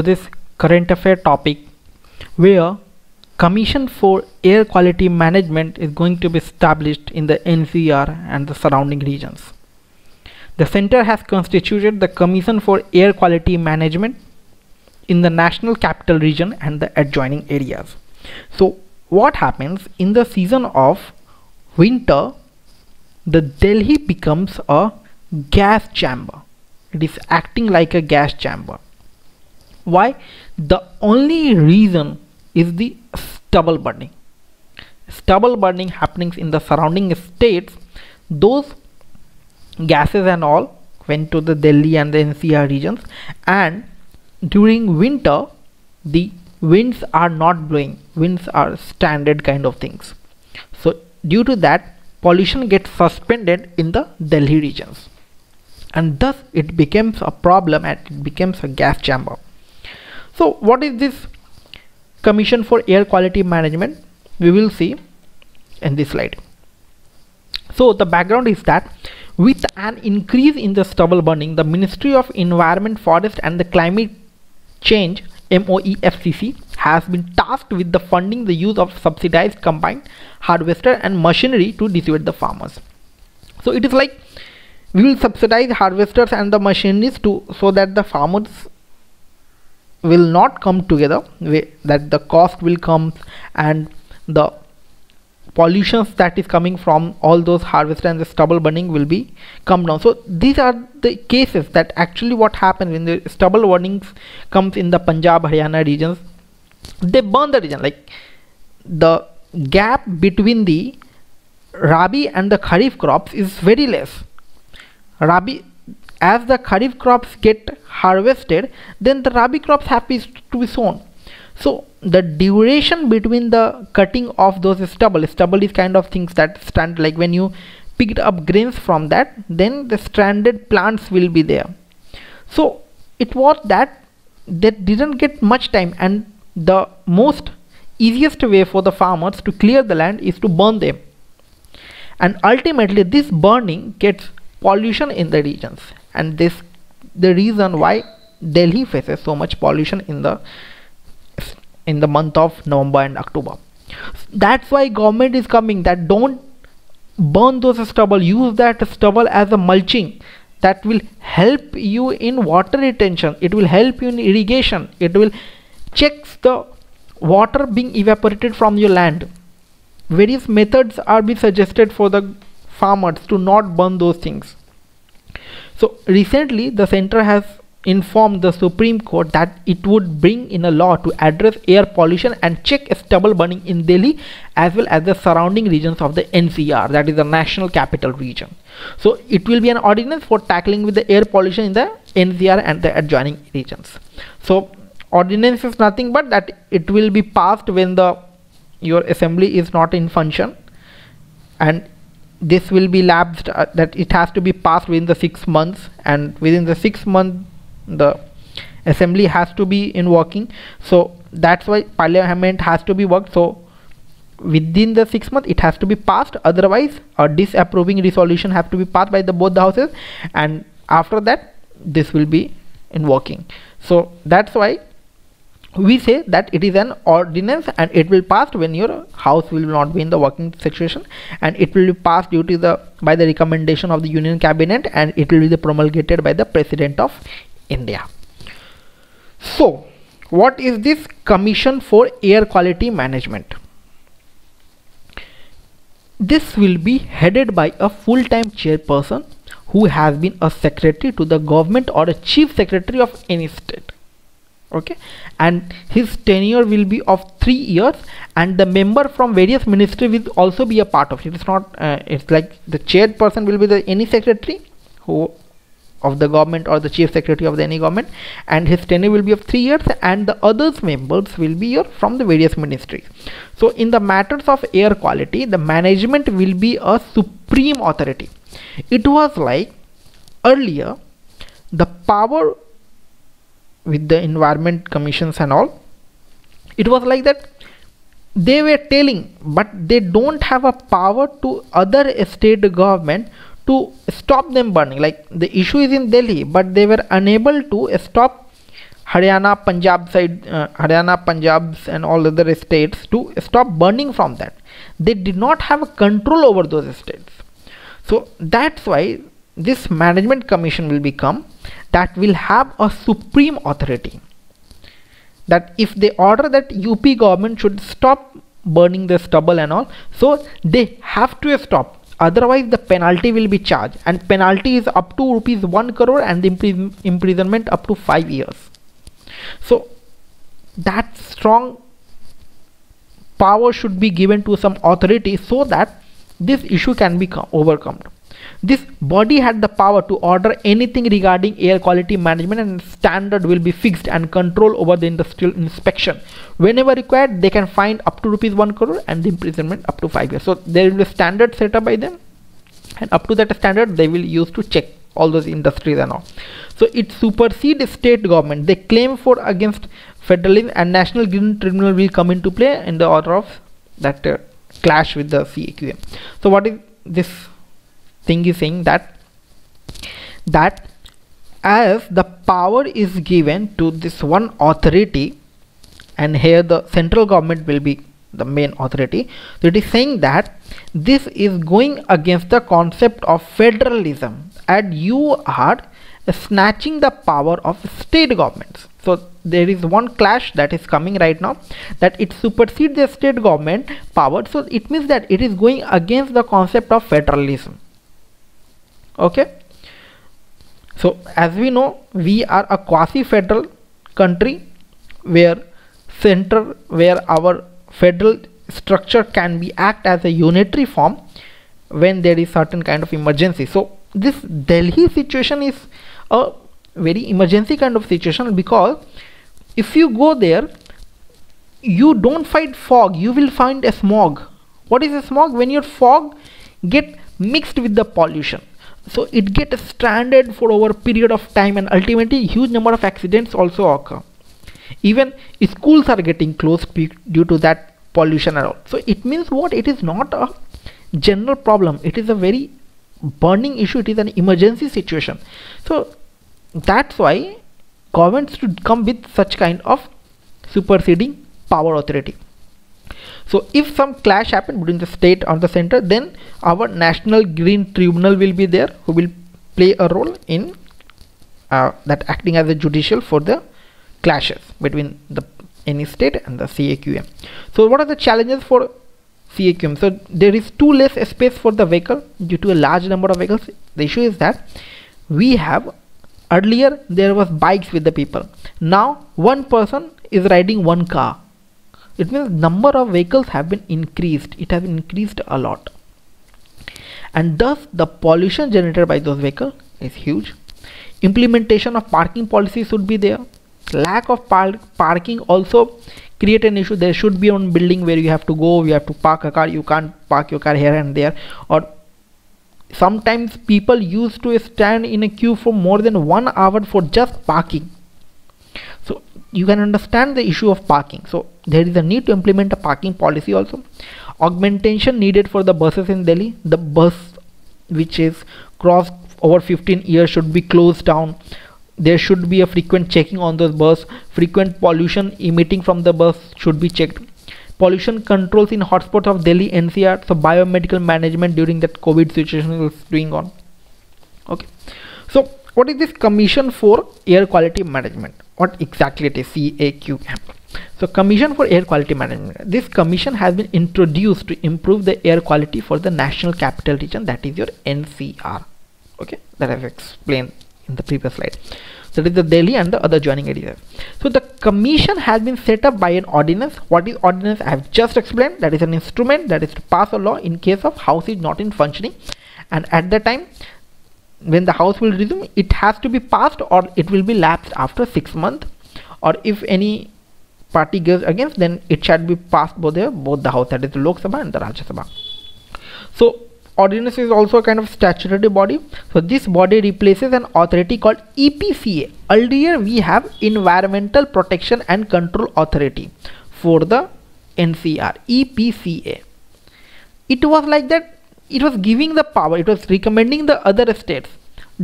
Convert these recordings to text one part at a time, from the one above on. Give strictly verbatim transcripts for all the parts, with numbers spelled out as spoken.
to this current affair topic, where Commission for Air Quality Management is going to be established in the N C R and the surrounding regions. The center has constituted the Commission for Air Quality Management in the National Capital Region and the adjoining areas. So what happens in the season of winter, the Delhi becomes a gas chamber. It is acting like a gas chamber. Why? The only reason is the stubble burning. Stubble burning happening in the surrounding states. Those gases and all went to the Delhi and the N C R regions, and during winter the winds are not blowing. Winds are standard kind of things. So due to that, pollution gets suspended in the Delhi regions, and thus it becomes a problem and it becomes a gas chamber. So what is this Commission for Air Quality Management? We will see in this slide. So the background is that with an increase in the stubble burning, the Ministry of Environment, Forest and the Climate Change, M O E F C C, has been tasked with the funding the use of subsidized combined harvester and machinery to dissuade the farmers. So it is like we will subsidize harvesters and the machineries to so that the farmers will not come together, that the cost will come and the pollutions that is coming from all those harvesters and the stubble burning will be come down. So these are the cases that actually what happens when the stubble burning comes in the Punjab, Haryana regions. They burn the region, like the gap between the Rabi and the Kharif crops is very less. Rabi, as the Kharif crops get harvested, then the Rabi crops have to be sown. So the duration between the cutting of those stubble, stubble is kind of things that stand, like when you picked up grains from that, then the stranded plants will be there. So it was that they didn't get much time, and the most easiest way for the farmers to clear the land is to burn them, and ultimately this burning gets pollution in the regions, and this the reason why Delhi faces so much pollution in the in the month of November and October. That's why government is coming that don't burn those stubble, use that stubble as a mulching. That will help you in water retention, it will help you in irrigation, it will check the water being evaporated from your land. Various methods are be suggested for the farmers to not burn those things. So recently the center has informed the Supreme Court that it would bring in a law to address air pollution and check stubble burning in Delhi as well as the surrounding regions of the N C R, that is the National Capital Region. So it will be an ordinance for tackling with the air pollution in the N C R and the adjoining regions. So ordinance is nothing but that it will be passed when the your assembly is not in function, and this will be lapsed, uh, that it has to be passed within the six months, and within the six months the assembly has to be in working. So that's why parliament has to be worked. So within the six months it has to be passed, otherwise a disapproving resolution have to be passed by the both the houses, and after that this will be in working. So that's why we say that it is an ordinance, and it will pass when your house will not be in the working situation, and it will be passed due to the by the recommendation of the Union Cabinet, and it will be promulgated by the President of India. So what is this Commission for Air Quality Management? This will be headed by a full-time chairperson who has been a secretary to the government or a chief secretary of any state. Okay, and his tenure will be of three years, and the member from various ministry will also be a part of it. It's not uh, it's like the chairperson will be the any secretary who of the government or the chief secretary of the any government, and his tenure will be of three years, and the others members will be here from the various ministries. So in the matters of air quality, the management will be a supreme authority. It was like earlier the power with the environment commissions and all, it was like that they were telling, but they don't have a power to other state government to stop them burning. Like the issue is in Delhi, but they were unable to stop Haryana, Punjab side, uh, Haryana, Punjab and all other states to stop burning from that. They did not have control over those states. So that's why this management commission will become, that will have a supreme authority, that if they order that U P government should stop burning the stubble and all, so they have to stop. Otherwise the penalty will be charged, and penalty is up to rupees one crore and the imprisonment up to five years. So that strong power should be given to some authority so that this issue can be overcome. This body had the power to order anything regarding air quality management, and standard will be fixed and control over the industrial inspection. Whenever required, they can fine up to rupees one crore and the imprisonment up to five years. So there will be standard set up by them, and up to that standard they will use to check all those industries and all. So it supersedes state government. They claim for against federalism, and National Green Tribunal will come into play in the order of that uh, clash with the C A Q M. So what is this thing is saying? That that as the power is given to this one authority, and here the central government will be the main authority, so it is saying that this is going against the concept of federalism, and you are snatching the power of state governments. So there is one clash that is coming right now, that it supersedes the state government power. So it means that it is going against the concept of federalism. Okay, so as we know, we are a quasi federal country where center where our federal structure can be act as a unitary form when there is certain kind of emergency. So this Delhi situation is a very emergency kind of situation, because if you go there, you don't find fog, you will find a smog. What is a smog? When your fog get mixed with the pollution, so it gets stranded for over a period of time, and ultimately huge number of accidents also occur. Even schools are getting closed due to that pollution and all. So it means what? It is not a general problem, it is a very burning issue, it is an emergency situation. So that's why governments should come with such kind of superseding power authority. So if some clash happened between the state and the center, then our National Green Tribunal will be there, who will play a role in uh, that acting as a judicial for the clashes between the any state and the C A Q M. So what are the challenges for C A Q M? So there is too less space for the vehicle due to a large number of vehicles. The issue is that we have, earlier there was bikes with the people, now one person is riding one car. It means number of vehicles have been increased, it has increased a lot, and thus the pollution generated by those vehicles is huge. Implementation of parking policy should be there. Lack of par parking also create an issue. There should be one building where you have to go, you have to park a car, you can't park your car here and there. Or sometimes people used to stand in a queue for more than one hour for just parking. So you can understand the issue of parking. So there is a need to implement a parking policy also. Augmentation needed for the buses in Delhi. The bus which is crossed over fifteen years should be closed down. There should be a frequent checking on the bus. Frequent pollution emitting from the bus should be checked. Pollution controls in hotspots of Delhi N C R. So biomedical management during that COVID situation is going on. Okay, so what is this Commission for Air Quality Management? What exactly it is? C A Q M. So Commission for Air Quality Management. This commission has been introduced to improve the air quality for the National Capital Region, that is your N C R. Okay, that I have explained in the previous slide. So that is the Delhi and the other joining areas. So the commission has been set up by an ordinance. What is ordinance? I have just explained. That is an instrument that is to pass a law in case of house is not in functioning, and at the time when the house will resume, it has to be passed, or it will be lapsed after six months, or if any party goes against, then it shall be passed both the both the house, that is the Lok Sabha and the Rajya Sabha. So ordinance is also a kind of statutory body. So this body replaces an authority called E P C A. Earlier we have Environmental Protection and Control Authority for the N C R, E P C A. It was like that, it was giving the power, it was recommending the other states,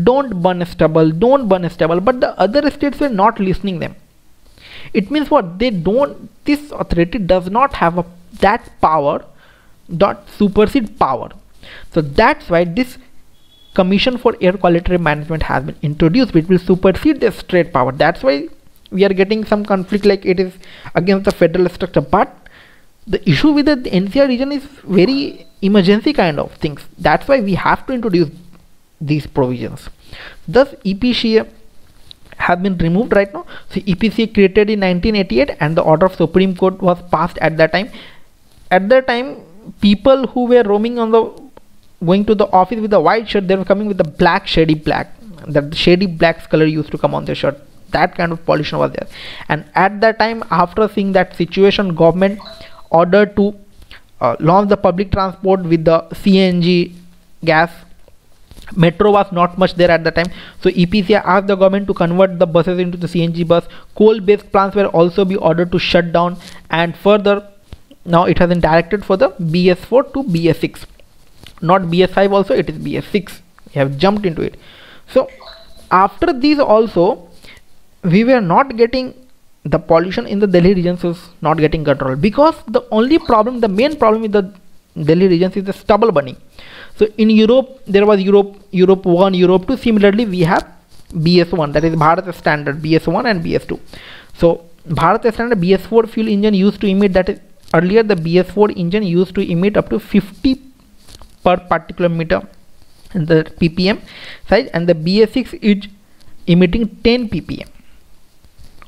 don't burn stubble, don't burn stubble, but the other states were not listening them. It means what? They don't, this authority does not have a that power dot supersede power. So that's why this Commission for Air Quality Management has been introduced, which will supersede the straight power. That's why we are getting some conflict, like it is against the federal structure. But the issue with the N C R region is very emergency kind of things. That's why we have to introduce these provisions. Thus E P C A have been removed right now. So E P C A created in nineteen eighty-eight and the order of Supreme Court was passed at that time. At that time, people who were roaming on the going to the office with a white shirt, they were coming with a black shady black. That shady black color used to come on their shirt. That kind of pollution was there. And at that time, after seeing that situation, government ordered to uh, launch the public transport with the C N G gas. Metro was not much there at the time, so E P C A asked the government to convert the buses into the C N G bus. Coal-based plants were also be ordered to shut down, and further, now it has been directed for the B S four to B S six, not B S five also, it is B S six. We have jumped into it. So after these also, we were not getting the pollution in the Delhi regions is not getting controlled, because the only problem, the main problem with the Delhi regions is the stubble burning. So in Europe, there was Europe, Europe one, Europe two. Similarly, we have B S one, that is Bharat Standard, B S one and B S two. So Bharat Standard B S four fuel engine used to emit, that is earlier the B S four engine used to emit up to fifty per particular meter in the P P M size, and the B S six is emitting ten P P M.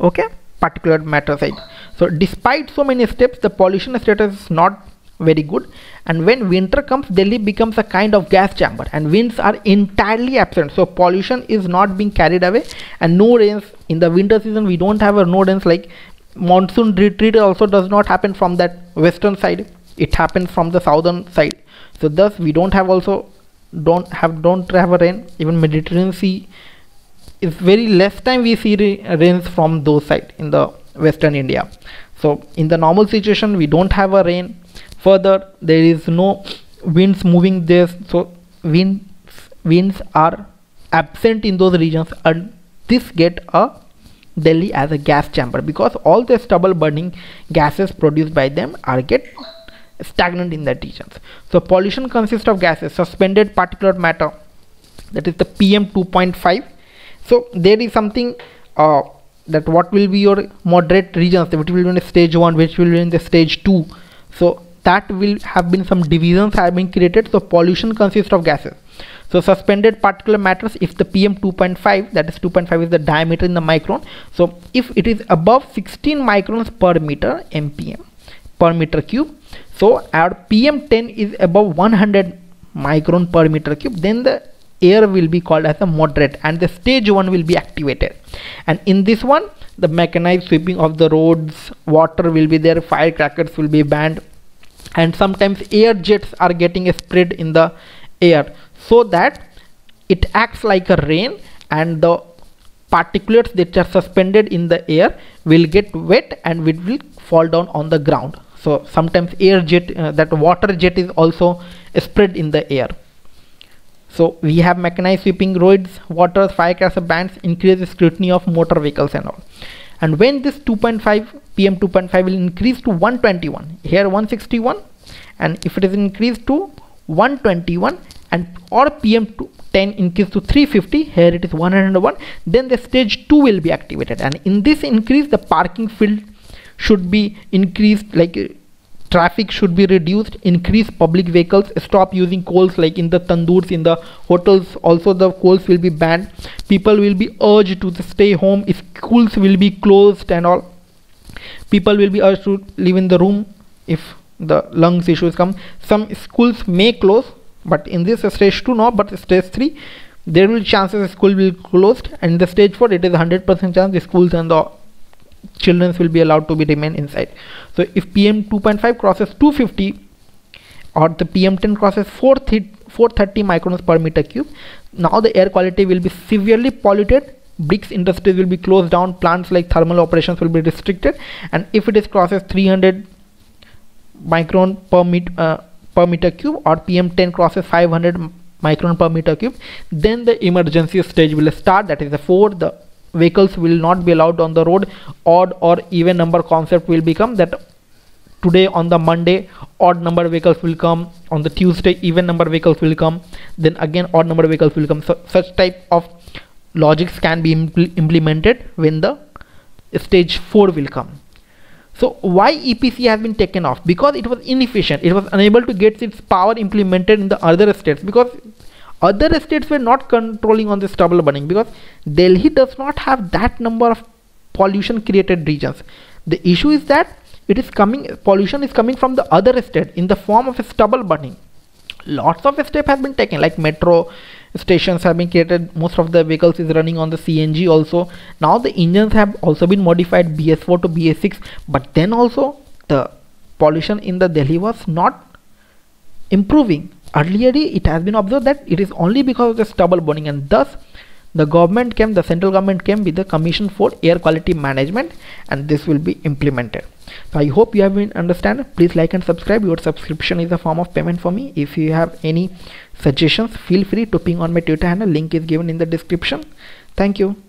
Okay, particulate matter size. So despite so many steps, the pollution status is not very good, and when winter comes, Delhi becomes a kind of gas chamber and winds are entirely absent, so pollution is not being carried away, and no rains in the winter season. We don't have a no rains, like monsoon retreat also does not happen from that western side, it happens from the southern side. So thus we don't have also don't have don't have a rain. Even Mediterranean Sea is very less time we see rains from those side in the western India. So in the normal situation, we don't have a rain. Further, there is no winds moving there, so winds winds are absent in those regions, and this get a Delhi as a gas chamber, because all the stubble burning gases produced by them are get stagnant in that regions. So pollution consists of gases, suspended particulate matter, that is the P M two point five. So there is something uh, that what will be your moderate regions, which will be in the stage one, which will be in the stage two. So that will have been some divisions have been created. So pollution consists of gases. So suspended particulate matters, if the P M two point five, that is two point five is the diameter in the micron. So if it is above sixteen microns per meter M P M, per meter cube. So our P M ten is above one hundred micron per meter cube. Then the air will be called as a moderate, and the stage one will be activated, and in this one the mechanized sweeping of the roads, water will be there, firecrackers will be banned, and sometimes air jets are getting spread in the air so that it acts like a rain, and the particulates that are suspended in the air will get wet and it will fall down on the ground. So sometimes air jet uh, that water jet is also spread in the air. So we have mechanized sweeping roads, waters, firecracker bans, increase the scrutiny of motor vehicles and all. And when this P M two point five will increase to one twenty-one, here one sixty-one, and if it is increased to one twenty-one, and or P M ten increase to three fifty, here it is one hundred one, then the stage two will be activated, and in this increase the parking field should be increased, like traffic should be reduced, increase public vehicles, stop using coals, like in the tandoors, in the hotels also the coals will be banned, people will be urged to stay home, schools will be closed and all, people will be urged to live in the room if the lungs issues come. Some schools may close, but in this stage two no, but stage three there will chances school will be closed, and the stage four it is one hundred percent chance the schools and the children will be allowed to be remain inside. So if P M two point five crosses two fifty or the P M ten crosses four thirty microns per meter cube, now the air quality will be severely polluted, bricks industries will be closed down, plants like thermal operations will be restricted, and if it is crosses three hundred micron per, met, uh, per meter cube or P M ten crosses five hundred micron per meter cube, then the emergency stage will start, that is the four, the vehicles will not be allowed on the road. Odd or even number concept will become that today on the Monday odd number vehicles will come, on the Tuesday even number vehicles will come, then again odd number vehicles will come. So such type of logics can be impl implemented when the stage four will come. So why E P C A has been taken off? Because it was inefficient. It was unable to get its power implemented in the other states, because other states were not controlling on this stubble burning, because Delhi does not have that number of pollution created regions. The issue is that it is coming, pollution is coming from the other state in the form of stubble burning. Lots of steps have been taken, like metro stations have been created, most of the vehicles is running on the C N G also. Now the engines have also been modified, B S four to B S six, but then also the pollution in the Delhi was not improving. Earlier it has been observed that it is only because of the stubble burning, and thus the government came, the central government came with the Commission for Air Quality Management, and this will be implemented. So I hope you have been understand. Please like and subscribe. Your subscription is a form of payment for me. If you have any suggestions, feel free to ping on my Twitter handle. Link is given in the description. Thank you.